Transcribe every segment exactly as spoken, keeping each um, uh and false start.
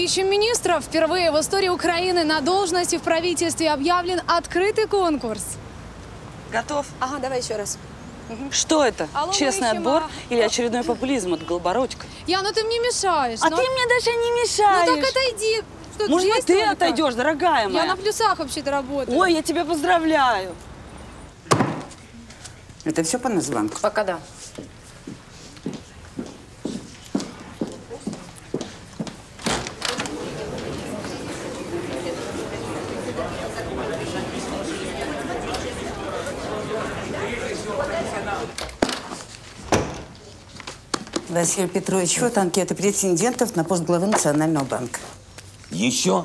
ищем министров. Впервые в истории Украины на должности в правительстве объявлен открытый конкурс. Готов? Ага, давай еще раз. Что это? Алло, честный отбор а... или очередной популизм от Голобородько? Я, ну ты мне мешаешь. А но... ты мне даже не мешаешь. Ну так отойди. Что, может быть, ты только отойдешь, дорогая моя? Я на плюсах вообще-то работаю. Ой, я тебя поздравляю. Это все по названку? Пока да. Василий Петрович, вот анкеты претендентов на пост главы Национального банка. Еще?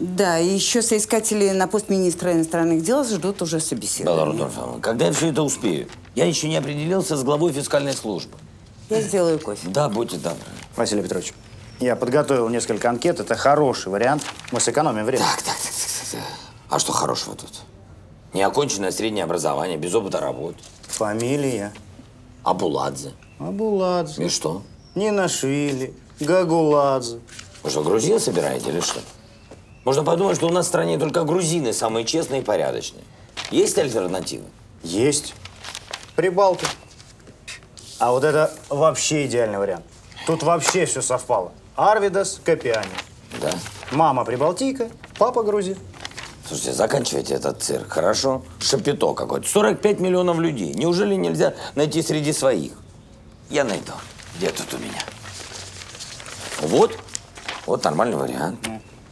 Да, и еще соискатели на пост министра иностранных дел ждут уже собеседования. Да, Рудольфовна, когда я все это успею? Я еще не определился с главой фискальной службы. Я сделаю кофе. Да, будьте добры. Василий Петрович, я подготовил несколько анкет. Это хороший вариант. Мы сэкономим время. Так, так, так, так, так. А что хорошего тут? Неоконченное среднее образование, без опыта работы. Фамилия? Абуладзе. Абуладзе. И что? Нинашвили, Гагуладзе. Вы что, грузин собираете или что? Можно подумать, что у нас в стране только грузины самые честные и порядочные. Есть альтернативы? Есть. Прибалты. А вот это вообще идеальный вариант. Тут вообще все совпало. Арвидас Копиани. Да? Мама прибалтийка, папа грузин. Слушайте, заканчивайте этот цирк, хорошо? Шапито какой-то. сорок пять миллионов людей. Неужели нельзя найти среди своих? Я найду. Где тут у меня? Вот. Вот нормальный вариант.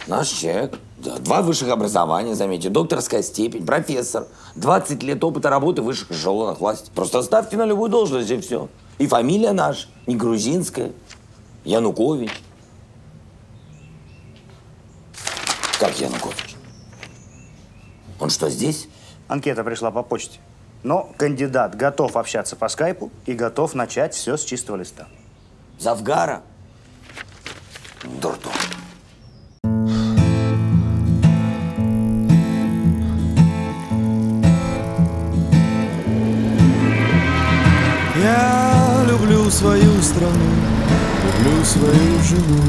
Наш человек. Да, два высших образования, заметьте. Докторская степень, профессор. двадцать лет опыта работы в высших эшелонах власти. Просто ставьте на любую должность и все. И фамилия наша, не грузинская. Янукович. Как Янукович? Он что, здесь? Анкета пришла по почте. Но кандидат готов общаться по скайпу и готов начать все с чистого листа. Завгара? Дурдом. Я люблю свою страну, люблю свою жену,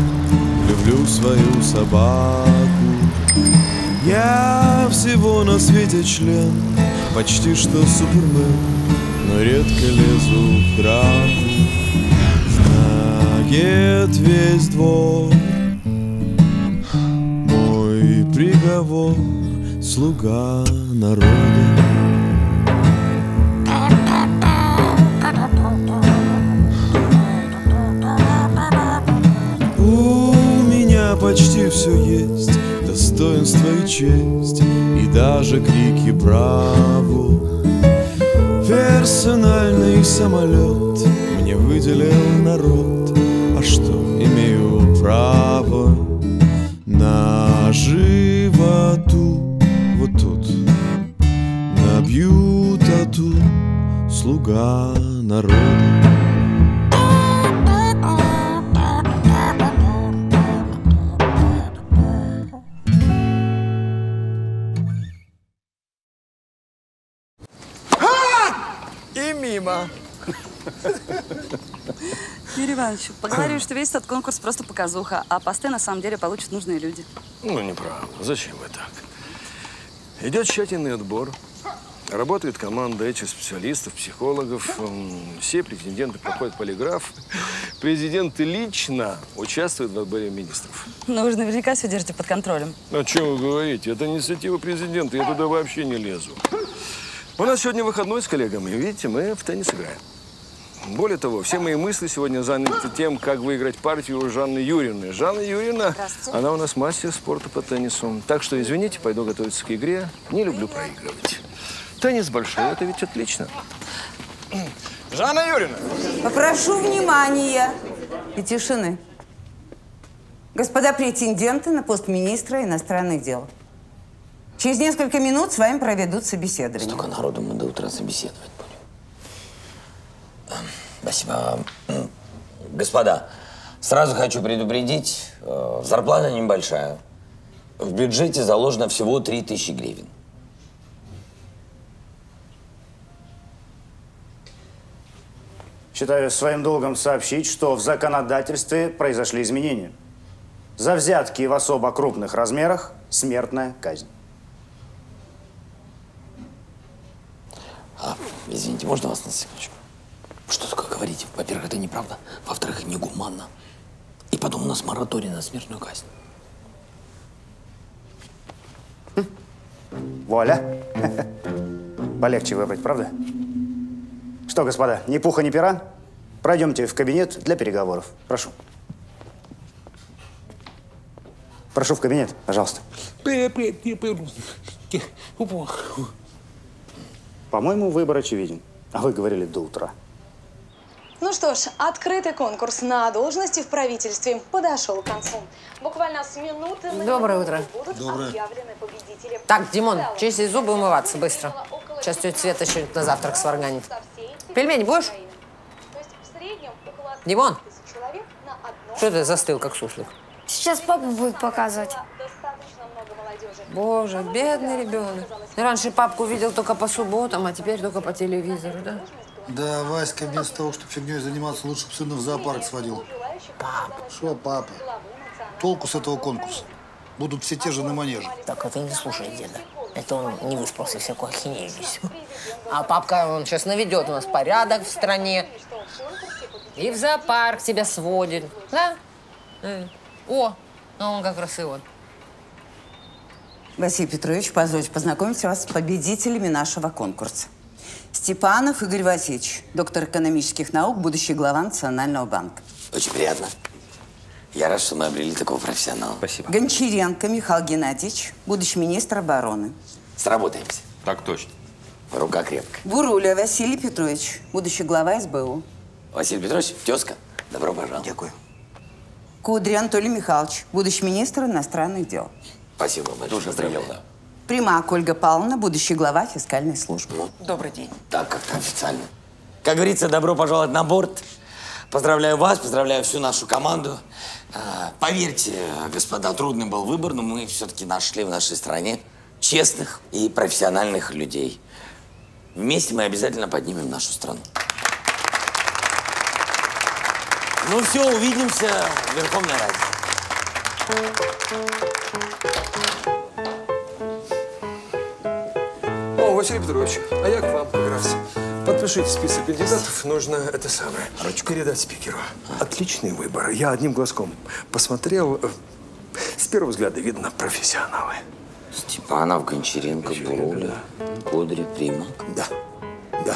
люблю свою собаку. Я всего на свете член, почти что супермен, но редко лезу в драку. Знает весь двор мой приговор, слуга народа. У меня почти все есть. Достоинство и честь, и даже крики браво. Персональный самолет мне выделил народ, а что имею право на животу? Вот тут набью тату, слуга народа. Юрий Иванович, поговорим, что весь этот конкурс просто показуха, а посты на самом деле получат нужные люди. Ну, неправда. Зачем вы так? Идет тщательный отбор. Работает команда эйч-ар-специалистов, психологов. Все претенденты проходят полиграф. Президенты лично участвуют в отборе министров. Ну, вы же наверняка все держите под контролем. А что вы говорите? Это инициатива президента, я туда вообще не лезу. У нас сегодня выходной с коллегами, видите, мы в теннис играем. Более того, все мои мысли сегодня заняты тем, как выиграть партию у Жанны Юрьевны. Жанна Юрьевна, она у нас мастер спорта по теннису. Так что, извините, пойду готовиться к игре. Не люблю проигрывать. Теннис большой, это ведь отлично. Жанна Юрьевна! Попрошу внимания и тишины. Господа претенденты на пост министра иностранных дел. Через несколько минут с вами проведут собеседование. Столько народу мы до утра собеседовать будем. Спасибо. Господа, сразу хочу предупредить, зарплата небольшая. В бюджете заложено всего три тысячи гривен. Считаю своим долгом сообщить, что в законодательстве произошли изменения. За взятки в особо крупных размерах смертная казнь. А, извините, можно вас на секундочку? Что такое говорить? Во-первых, это неправда. Во-вторых, негуманно. И потом у нас мораторий на смертную казнь. Хм. Вуаля. Полегче выбрать, правда? Что, господа, ни пуха, ни пера? Пройдемте в кабинет для переговоров. Прошу. Прошу в кабинет, пожалуйста. По-моему, выбор очевиден. А вы говорили до утра. Ну что ж, открытый конкурс на должности в правительстве подошел к концу. Буквально с минуты на Доброе минуту утро. Будут Доброе. Объявлены победители. Так, Димон, чисти зубы, умываться быстро. Сейчас тетя Света еще на завтрак сварганит. Пельмени будешь? Димон, что ты застыл, как суслик? Сейчас папа будет показывать. Боже, бедный ребенок. Раньше папку видел только по субботам, а теперь только по телевизору, да? Да, Васька, вместо того, чтобы фигней заниматься, лучше бы сына в зоопарк сводил. Папа. Что, папа? Толку с этого конкурса? Будут все те же на манеже. Так, а ты не слушай деда. Это он не выспался, всякую ахинею весь. А папка, он сейчас наведет у нас порядок в стране. И в зоопарк тебя сводит, да? О, а он как раз и он. Василий Петрович, позвольте познакомить вас с победителями нашего конкурса. Степанов Игорь Васильевич, доктор экономических наук, будущий глава Национального банка. Очень приятно. Я рад, что мы обрели такого профессионала. Спасибо. Гончаренко Михаил Геннадьевич, будущий министр обороны. Сработаемся. Так точно. Рука крепкая. Буруля Василий Петрович, будущий глава СБУ. Василий Петрович, тезка, добро пожаловать. Дякую. Кудря Анатолий Михайлович, будущий министр иностранных дел. Спасибо, мы тоже поздравляем. Прима Ольга Павловна, будущий глава фискальной службы. Добрый день. Так, как-то официально. Как говорится, добро пожаловать на борт. Поздравляю вас, поздравляю всю нашу команду. Поверьте, господа, трудный был выбор, но мы все-таки нашли в нашей стране честных и профессиональных людей. Вместе мы обязательно поднимем нашу страну. Ну все, увидимся в Верховной Раде. Василий Петрович, а я к вам как раз. Подпишите список кандидатов, нужно это самое. Ручку передать спикеру. Отличный выбор. Я одним глазком посмотрел. С первого взгляда видно профессионалы. Степанов, Гончаренко, Буруля, Кудря, Прима. Да, да.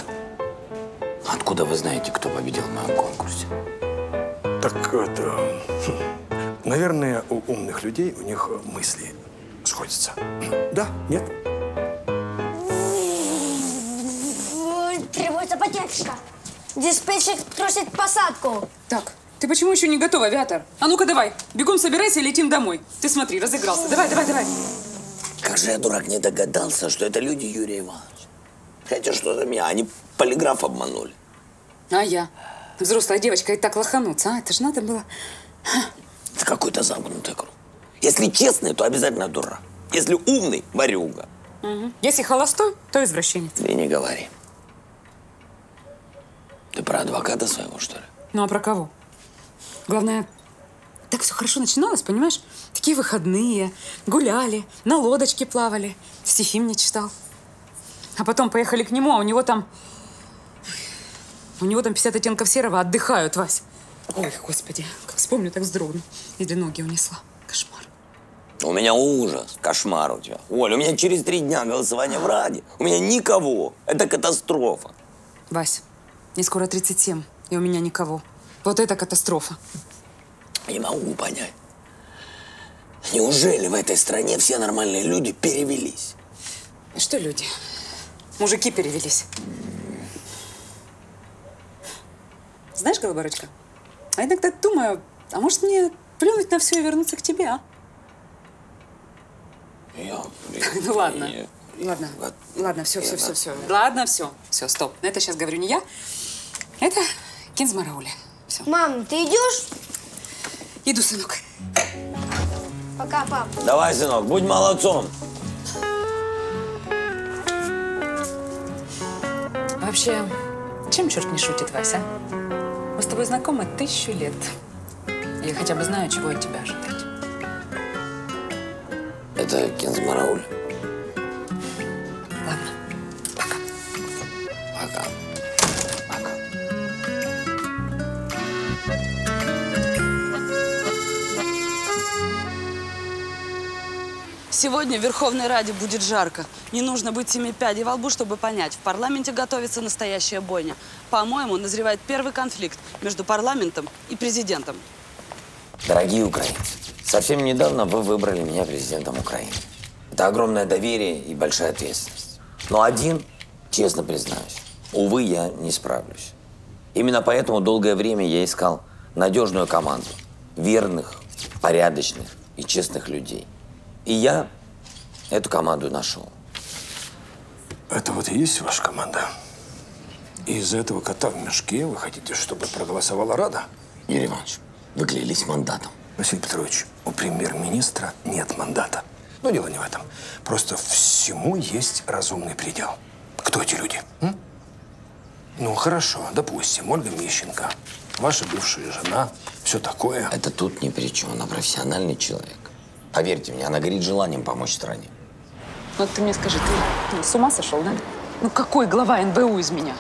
Откуда вы знаете, кто победил в моем конкурсе? Так это… Наверное, у умных людей у них мысли сходятся. Да, нет? Требуется потерпевшка. Диспетчер трусит посадку. Так, ты почему еще не готов, авиатор? А ну-ка давай, бегом собирайся и летим домой. Ты смотри, разыгрался. Давай, давай, давай. Как же я, дурак, не догадался, что это люди Юрия Ивановича. Хотя что за меня, они полиграф обманули. А я? Взрослая девочка и так лохануться, а? Это же надо было… Это какой-то замкнутый круг. Если честный, то обязательно дурак. Если умный – ворюга. Угу. Если холостой, то извращенец. Ты не говори. Ты про адвоката своего, что ли? Ну, а про кого? Главное, так все хорошо начиналось, понимаешь? Такие выходные, гуляли, на лодочке плавали, стихи мне читал. А потом поехали к нему, а у него там… У него там пятьдесят оттенков серого отдыхают, Вась. Ой, господи, как вспомню, так вздрогну. Еле ноги унесла. Кошмар. У меня ужас, кошмар у тебя. Оль, у меня через три дня голосование в Раде. У меня никого. Это катастрофа. Вась. Мне скоро тридцать семь, и у меня никого. Вот это катастрофа. Не могу понять. Неужели в этой стране все нормальные люди перевелись? Что люди? Мужики перевелись. Знаешь, Голобородько, а иногда думаю, а может мне плюнуть на все и вернуться к тебе, а? Я... Ну ладно. Ладно, вот. Ладно, все, все, все, все. Ладно, все, все, стоп. Это сейчас говорю не я, это Кинз Мараули. Все. Мам, ты идешь? Иду, сынок. Пока, пап. Давай, сынок, будь молодцом. Вообще, чем черт не шутит, Вася? Мы с тобой знакомы тысячу лет. Я хотя бы знаю, чего от тебя ожидать. это Кинзмарауль. Ладно. Пока. Пока. Пока. Сегодня в Верховной Раде будет жарко. Не нужно быть семи пядей во лбу, чтобы понять. В парламенте готовится настоящая бойня. По-моему, назревает первый конфликт между парламентом и президентом. Дорогие украинцы, совсем недавно вы выбрали меня президентом Украины. Это огромное доверие и большая ответственность. Но один, честно признаюсь, увы, я не справлюсь. Именно поэтому долгое время я искал надежную команду верных, порядочных и честных людей. И я эту команду нашел. Это вот и есть ваша команда? И из-за этого кота в мешке вы хотите, чтобы проголосовала Рада? Юрий Иванович, вы клялись мандатом. Василий Петрович, у премьер-министра нет мандата. Но дело не в этом. Просто всему есть разумный предел. Кто эти люди? М? Ну, хорошо, допустим, Ольга Мищенко, ваша бывшая жена, все такое. Это тут ни при чем, она профессиональный человек. Поверьте мне, она горит желанием помочь стране. Вот ты мне скажи, ты ну, с ума сошел, да? Ну, какой глава эн бэ у из меня?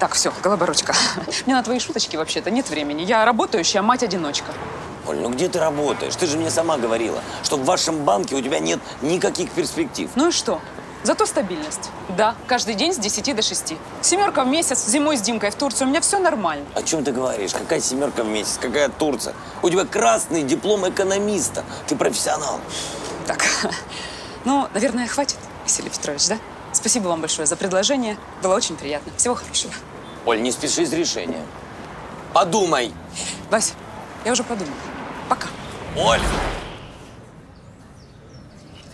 Так, все, Голобородько, мне на твои шуточки вообще-то нет времени. Я работающая мать-одиночка. Оль, ну где ты работаешь? Ты же мне сама говорила, что в вашем банке у тебя нет никаких перспектив. Ну и что? Зато стабильность. Да, каждый день с десяти до шести. Семерка в месяц, зимой с Димкой в Турцию. У меня все нормально. О чем ты говоришь? Какая семерка в месяц? Какая Турция? У тебя красный диплом экономиста. Ты профессионал. Так, ну, наверное, хватит, Василий Петрович, да? Спасибо вам большое за предложение. Было очень приятно. Всего хорошего. Оль, не спеши с решением. Подумай. Вась, я уже подумала. Пока. Оль!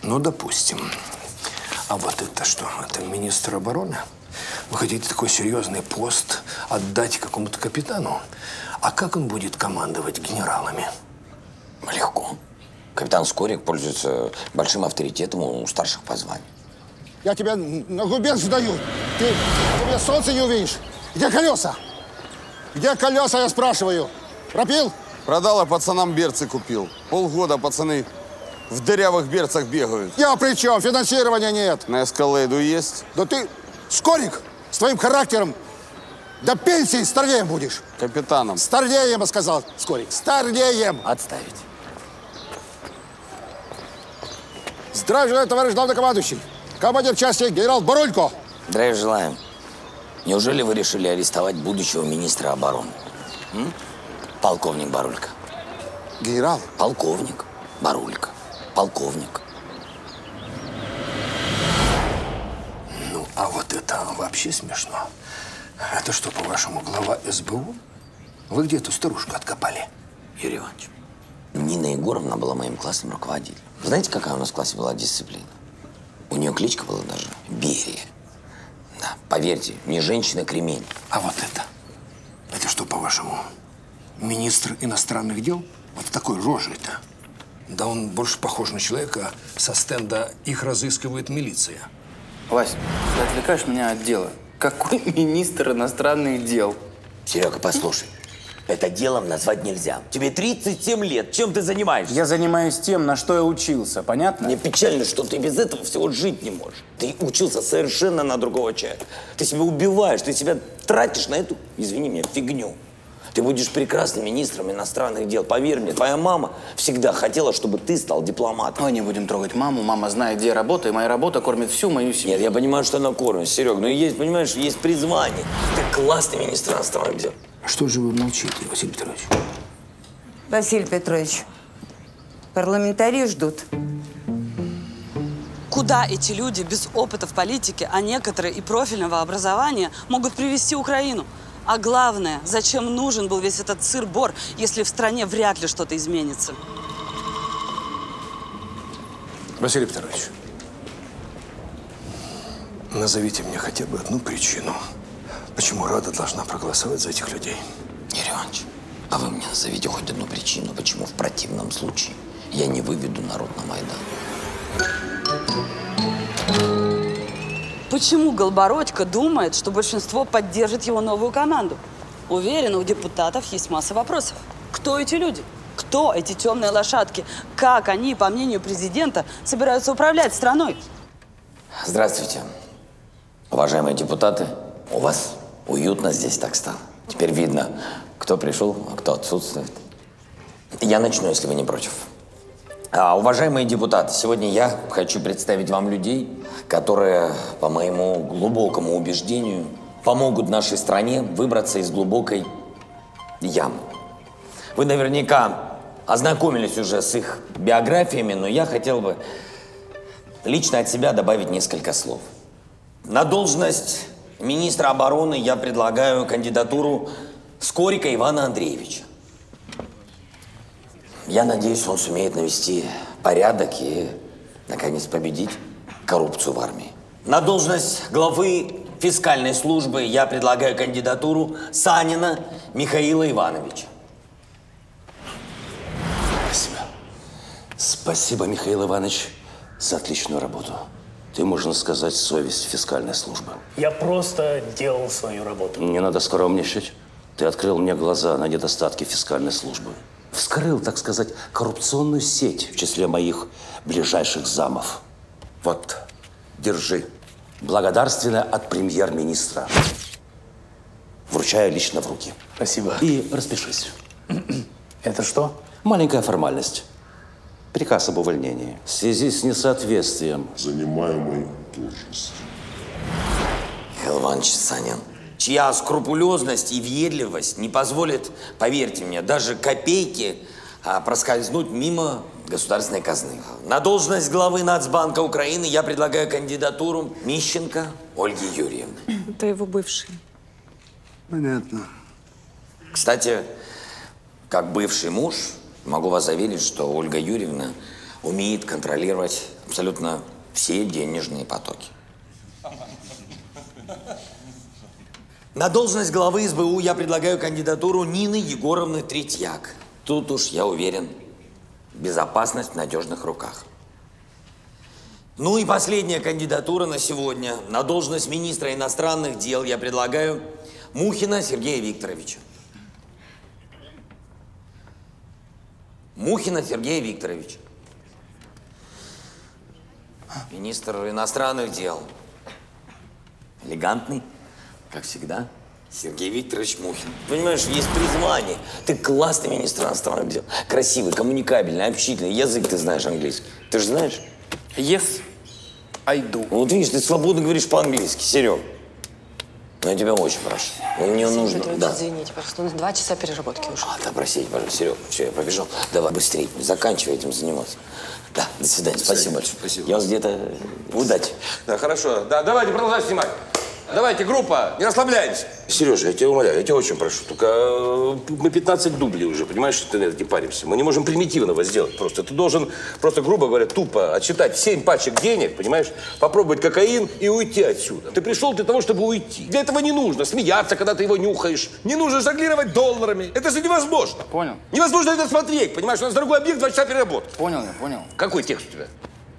Ну, допустим. А вот это что? Это министр обороны? Вы хотите такой серьезный пост отдать какому-то капитану? А как он будет командовать генералами? Легко. Капитан Скорик пользуется большим авторитетом у старших по званию. Я тебя на губерн сдаю. Ты, ты меня солнце не увидишь. Где колеса? Где колеса, я спрашиваю? Пропил? Продал, а пацанам берцы купил. Полгода пацаны в дырявых берцах бегают. Я при чем? Финансирования нет. На эскалейду есть. Да ты, Скорик, с твоим характером до пенсии старлеем будешь. Капитаном. Старлеем, я сказал, Скорик. Старлеем. Отставить. Здравия желаю, товарищ главнокомандующий. Командир части генерал Барулько. Здравия желаем. Неужели вы решили арестовать будущего министра обороны? М? Полковник Барулько. Генерал? Полковник Барулько. Полковник. Ну, а вот это вообще смешно. Это что, по-вашему, глава эс бэ у? Вы где эту старушку откопали? Юрий Иванович, Нина Егоровна была моим классным руководителем. Знаете, какая у нас в классе была дисциплина? У нее кличка была даже Берия. Да, поверьте, не женщина, кремень. А вот это? Это что, по-вашему, министр иностранных дел? Вот такой рожей-то. Да он больше похож на человека со стенда «Их разыскивает милиция». Вася, ты отвлекаешь меня от дела. Какой министр иностранных дел? Серега, послушай. Это делом назвать нельзя. Тебе тридцать семь лет. Чем ты занимаешься? Я занимаюсь тем, на что я учился. Понятно? Мне печально, что ты без этого всего жить не можешь. Ты учился совершенно на другого человека. Ты себя убиваешь, ты себя тратишь на эту, извини меня, фигню. Ты будешь прекрасным министром иностранных дел. Поверь мне, твоя мама всегда хотела, чтобы ты стал дипломатом. Ой, не будем трогать маму. Мама знает, где я работаю, и моя работа кормит всю мою семью. Нет, я понимаю, что она кормит, Серег. Но есть, понимаешь, есть призвание. Ты классный министр иностранных дел. Что же вы молчите, Василий Петрович? Василий Петрович, парламентарии ждут. Куда эти люди без опыта в политике, а некоторые и профильного образования, могут привести Украину? А главное, зачем нужен был весь этот сыр-бор, если в стране вряд ли что-то изменится? Василий Петрович, назовите мне хотя бы одну причину. Почему Рада должна проголосовать за этих людей? Юрий Иванович, а вы мне назовите хоть одну причину, почему в противном случае я не выведу народ на Майдан. Почему Голобородько думает, что большинство поддержит его новую команду? Уверена, у депутатов есть масса вопросов. Кто эти люди? Кто кто эти темные лошадки? Как они, по мнению президента, собираются управлять страной? Здравствуйте, уважаемые депутаты. У вас уютно здесь так стало. Теперь видно, кто пришел, а кто отсутствует. Я начну, если вы не против. А, уважаемые депутаты, сегодня я хочу представить вам людей, которые, по моему глубокому убеждению, помогут нашей стране выбраться из глубокой ямы. Вы наверняка ознакомились уже с их биографиями, но я хотел бы лично от себя добавить несколько слов. На должность министра обороны я предлагаю кандидатуру Скорика Ивана Андреевича. Я надеюсь, он сумеет навести порядок и, наконец, победить коррупцию в армии. На должность главы фискальной службы я предлагаю кандидатуру Санина Михаила Ивановича. Спасибо. Спасибо, Михаил Иванович, за отличную работу. Ты, можно сказать, совесть фискальной службы. Я просто делал свою работу. Не надо скромничать. Ты открыл мне глаза на недостатки фискальной службы. Вскрыл, так сказать, коррупционную сеть в числе моих ближайших замов. Вот, держи. Благодарственно от премьер-министра. Вручаю лично в руки. Спасибо. И распишись. Это что? Маленькая формальность. Приказ об увольнении. В связи с несоответствием занимаемой должности. Михаил Иванович Санин, чья скрупулезность и въедливость не позволит, поверьте мне, даже копейки проскользнуть мимо государственной казны. На должность главы Нацбанка Украины я предлагаю кандидатуру Мищенко Ольги Юрьевны. Это его бывший. Понятно. Кстати, как бывший муж, могу вас заверить, что Ольга Юрьевна умеет контролировать абсолютно все денежные потоки. На должность главы СБУ я предлагаю кандидатуру Нины Егоровны Третьяк. Тут уж, я уверен, безопасность в надежных руках. Ну и последняя кандидатура на сегодня. На должность министра иностранных дел я предлагаю Мухина Сергея Викторовича. Мухина Сергея Викторовича. Министр иностранных дел. Элегантный. Как всегда, Сергей Викторович Мухин. Понимаешь, есть призвание. Ты классный министр иностранных дел. Красивый, коммуникабельный, общительный. Язык ты знаешь английский. Ты же знаешь? Yes, I do. Вот видишь, ты свободно говоришь по-английски, Серег. Но я тебя очень прошу. Мне Сергей нужно... Да. Извините, пожалуйста, у нас два часа переработки уже. А, да, простите, пожалуйста, Серег. Все, я побежал. Давай, быстрее. Заканчивай этим заниматься. Да, до свидания. До свидания. Спасибо большое. Спасибо. Я вас где-то... Удачи. Да, хорошо. Да, давайте, продолжай снимать. Давайте, группа, не расслабляйтесь. Сережа, я тебя умоляю, я тебя очень прошу. Только мы пятнадцать дублей уже, понимаешь, что ты на это не паримся. Мы не можем примитивного сделать просто. Ты должен просто, грубо говоря, тупо отсчитать семь пачек денег, понимаешь, попробовать кокаин и уйти отсюда. Ты пришел для того, чтобы уйти. Для этого не нужно смеяться, когда ты его нюхаешь. Не нужно жонглировать долларами. Это же невозможно. Понял. Невозможно это смотреть, понимаешь, у нас другой объект, два часа переработки. Понял я, понял. Какой текст у тебя?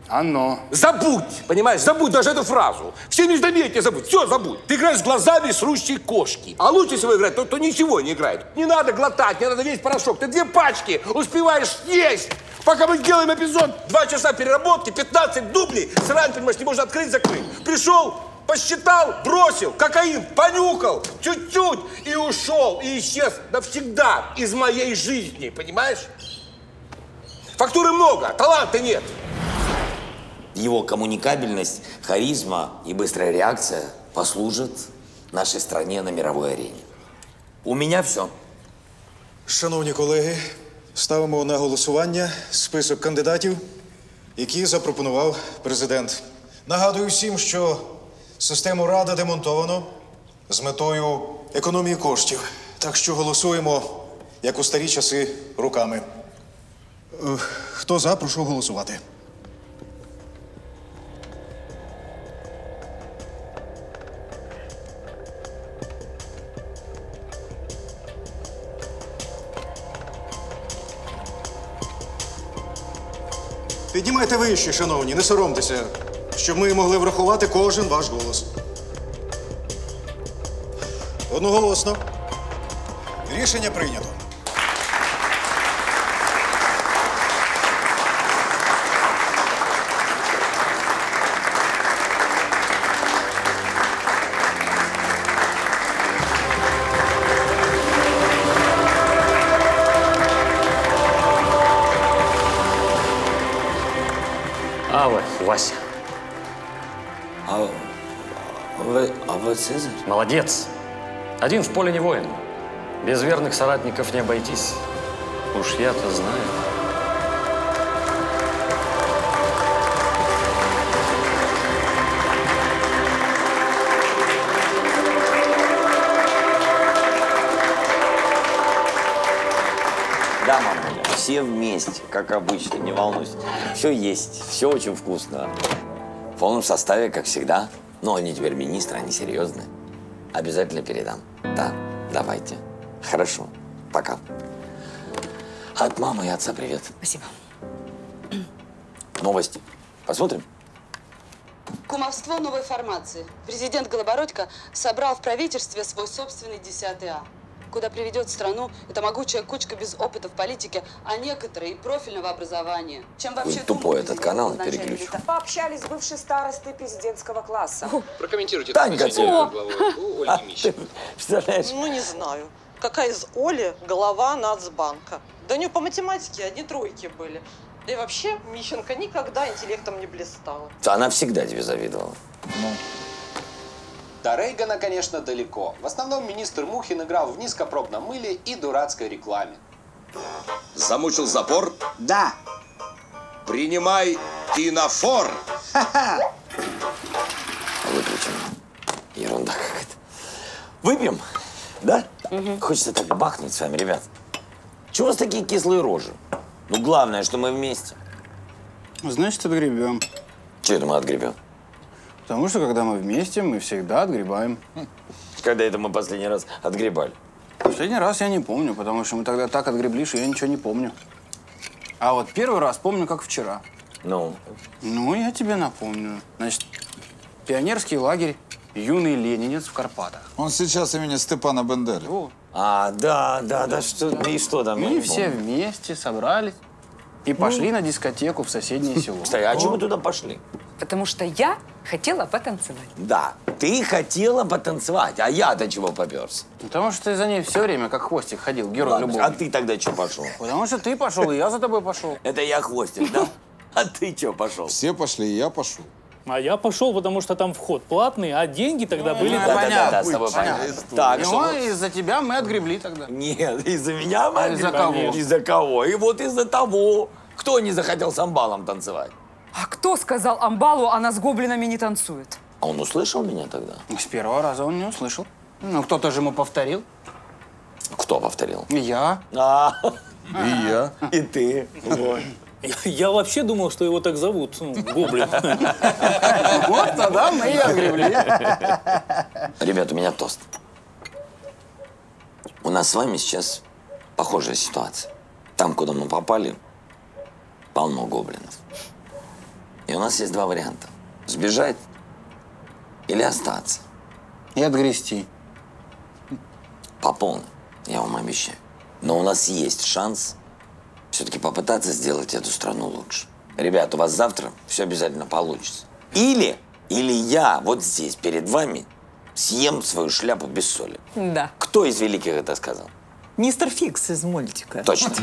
Оно. Забудь, понимаешь? Забудь даже эту фразу. Все междометия забудь, все забудь. Ты играешь глазами срущей кошки. А лучше всего играть тот, кто ничего не играет. Не надо глотать, не надо весь порошок. Ты две пачки успеваешь есть. Пока мы делаем эпизод, два часа переработки, пятнадцать дублей. Срань, понимаешь, не можно открыть-закрыть. Пришел, посчитал, бросил, кокаин понюхал, чуть-чуть и ушел, и исчез навсегда из моей жизни, понимаешь? Фактуры много, таланта нет. Его коммуникабельность, харизма и быстрая реакция послужат нашей стране на мировой арене. У меня все. Шановні колеги, ставимо на голосування список кандидатів, які запропонував президент. Нагадую всім, що систему Рада демонтовано з метою економії коштів. Так що голосуємо, як у старі часи, руками. Хто за, прошу голосувати. Піднімайте вище, шановні, не соромтеся, щоб ми могли врахувати кожен ваш голос. Одноголосно. Рішення прийнято. А вот, Вася. А, а, вы, а вы Цезарь? Молодец. Один в поле не воин. Без верных соратников не обойтись. Уж я-то знаю. Да, мамуля, все вместе, как обычно, не волнуйся. Все есть, все очень вкусно. В полном составе, как всегда. Но они теперь министры, они серьезные. Обязательно передам. Да, давайте. Хорошо, пока. От мамы и отца привет. Спасибо. Новости. Посмотрим. Кумовство новой формации. Президент Голобородько собрал в правительстве свой собственный десятый А. Куда приведет страну эта могучая кучка без опыта в политике, а некоторые и профильного образования. Чем вообще думают, тупой этот канал и переключу. Пообщались с бывшей старостой президентского класса. Прокомментируйте. Танька, ты представляешь? Ну, не знаю. Какая из Оли глава Нацбанка? Да у нее по математике одни тройки были. Да и вообще Мищенко никогда интеллектом не блистала. Она всегда тебе завидовала. До Рейгана, конечно, далеко. В основном министр Мухин играл в низкопробном мыле и дурацкой рекламе. Замучил запор? Да. Принимай кинофор. Ха-ха. Выключим. Ерунда какая-то. Выпьем? Да? Угу. Хочется так бахнуть с вами, ребят. Чего у вас такие кислые рожи? Ну, главное, что мы вместе. Значит, отгребем. Чего это мы отгребем? Потому что, когда мы вместе, мы всегда отгребаем. Когда это мы последний раз отгребали? Последний раз я не помню, потому что мы тогда так отгребли, что я ничего не помню. А вот первый раз помню, как вчера. Ну? Ну, я тебе напомню. Значит, пионерский лагерь «Юный ленинец» в Карпатах. Он сейчас имени Степана Бендерли. О. А, да, да, да, да, что, да и что там? Мы все помню. Вместе собрались и пошли ну. на дискотеку в соседнее село. Кстати, а чего мы туда пошли? Потому что я хотела потанцевать. Да, ты хотела потанцевать, а я-то чего попёрся? Потому что ты за ней все время как хвостик ходил, герой любовь. А ты тогда что пошел? Потому что ты пошел, и я за тобой пошел. Это я хвостик, да? А ты что пошел? Все пошли, и я пошел. А я пошел, потому что там вход платный, а деньги тогда ну, были... Да, понятно, да, да, с тобой понятно. Так, ну, чтобы... из-за тебя мы отгребли тогда. Нет, из-за меня мы а отгребли. Из-за кого? Из-за кого? И вот из-за того, кто не захотел с амбалом танцевать. А кто сказал амбалу, она с гоблинами не танцует? А он услышал меня тогда? С первого раза он не услышал. Ну, кто-то же ему повторил. Кто повторил? Я. А, и я. И ты. Я вообще думал, что его так зовут, ну, гоблин. Вот тогда мы и отгребли. Ребят, у меня тост. У нас с вами сейчас похожая ситуация. Там, куда мы попали, полно гоблинов. И у нас есть два варианта. Сбежать или остаться. И отгрести. По полной, я вам обещаю. Но у нас есть шанс все-таки попытаться сделать эту страну лучше. Ребят, у вас завтра все обязательно получится. Или, или я вот здесь перед вами съем свою шляпу без соли. Да. Кто из великих это сказал? Мистер Фикс из мультика. Точно.